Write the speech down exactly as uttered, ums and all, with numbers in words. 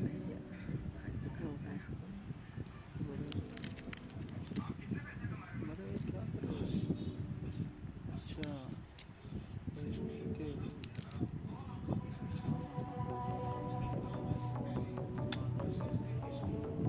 Gracias.